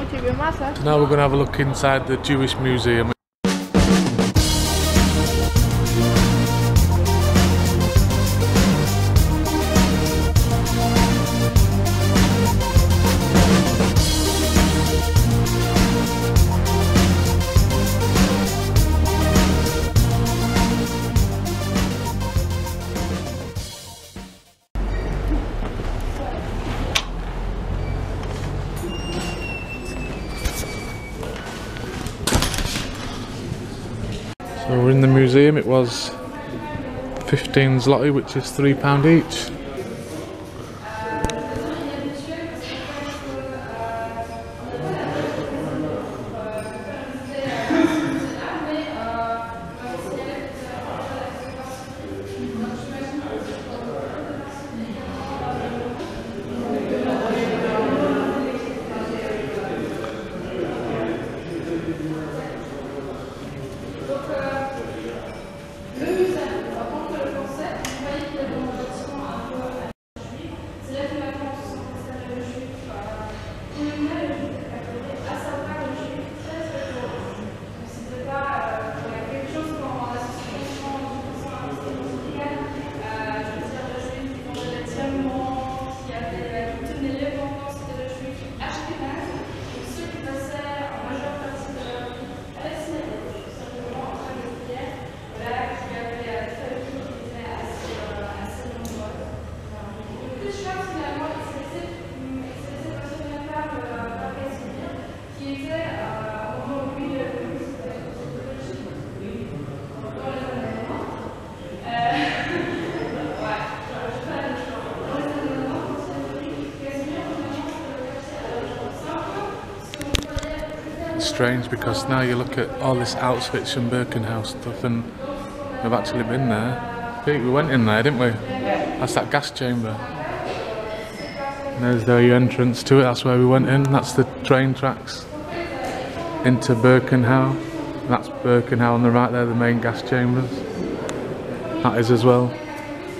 Now we're going to have a look inside the Jewish Museum. So we're in the museum. It was 15 zloty, which is £3 each. Strange, because now you look at all this Auschwitz and Birkenau stuff, and we've actually been there. Pete, we went in there, didn't we? Yeah. That's that gas chamber. And there's your entrance to it. That's where we went in. That's the train tracks into Birkenau. And that's Birkenau on the right there, the main gas chambers. That is as well.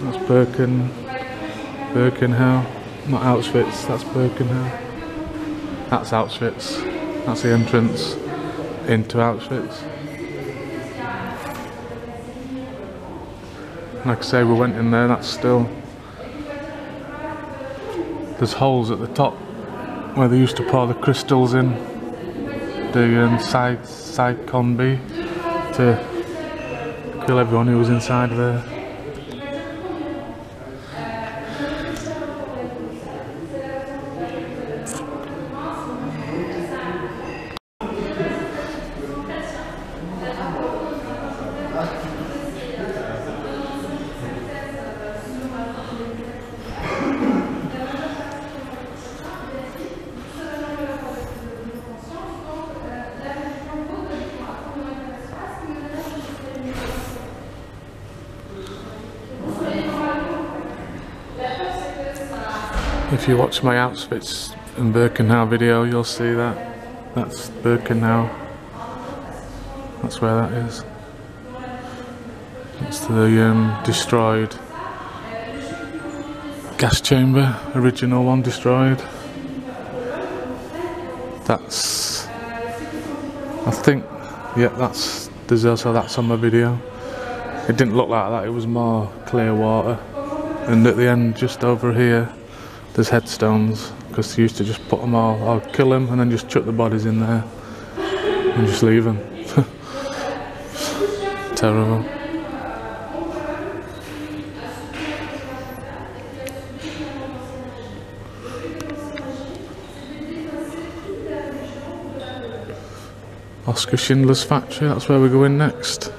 That's Birkenau. Not Auschwitz. That's Birkenau. That's Auschwitz. That's the entrance into Auschwitz. Like I say, we went in there, that's still... There's holes at the top where they used to pour the crystals in. The side con B to kill everyone who was inside there. If you watch my Auschwitz and Birkenau video, you'll see that. That's Birkenau. That's where that is. That's the destroyed gas chamber, original one destroyed. That's... I think, yeah, that's... There's also that on my video. It didn't look like that, it was more clear water. And at the end, just over here, there's headstones, because they used to just put them all, or kill them and then just chuck the bodies in there and just leave them. Terrible. Oskar Schindler's factory, that's where we're going next.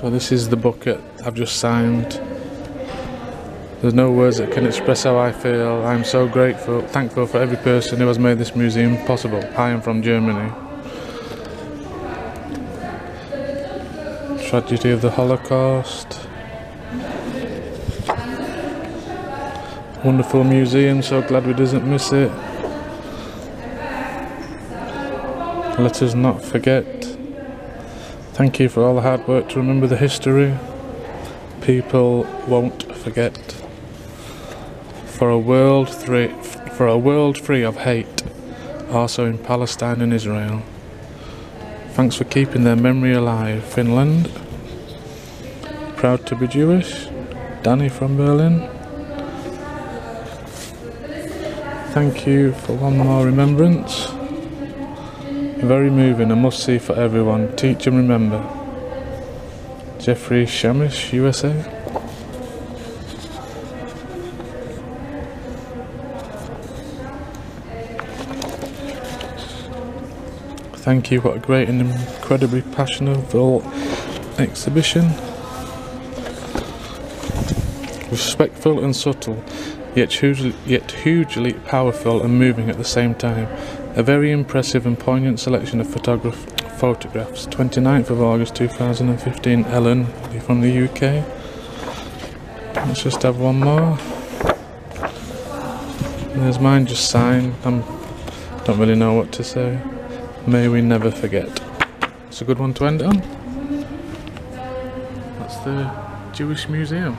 So this is the book I've just signed. There's no words that can express how I feel. I'm so grateful, thankful for every person who has made this museum possible. I am from Germany. Tragedy of the Holocaust. Wonderful museum, so glad we didn't miss it. Let us not forget. Thank you for all the hard work to remember the history. People won't forget. For a world free of hate, also in Palestine and Israel. Thanks for keeping their memory alive, Finland. Proud to be Jewish. Danny from Berlin. Thank you for one more remembrance. Very moving, a must-see for everyone. Teach and remember. Jeffrey Shemesh, USA. Thank you, what a great and incredibly passionate exhibition. Respectful and subtle, yet hugely powerful and moving at the same time. A very impressive and poignant selection of photographs. 29th of August 2015, Ellen from the UK. Let's just have one more. There's mine just signed. I don't really know what to say. May we never forget. It's a good one to end on. That's the Jewish Museum.